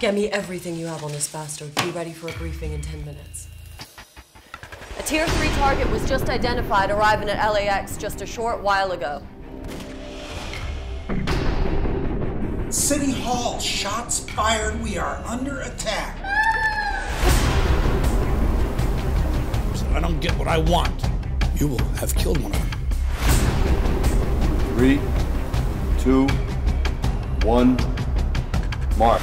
Get me everything you have on this bastard. Be ready for a briefing in 10 minutes. A Tier 3 target was just identified, arriving at LAX just a short while ago. City Hall, shots fired. We are under attack. So I don't get what I want. You will have killed one of them. 3, 2, 1, mark.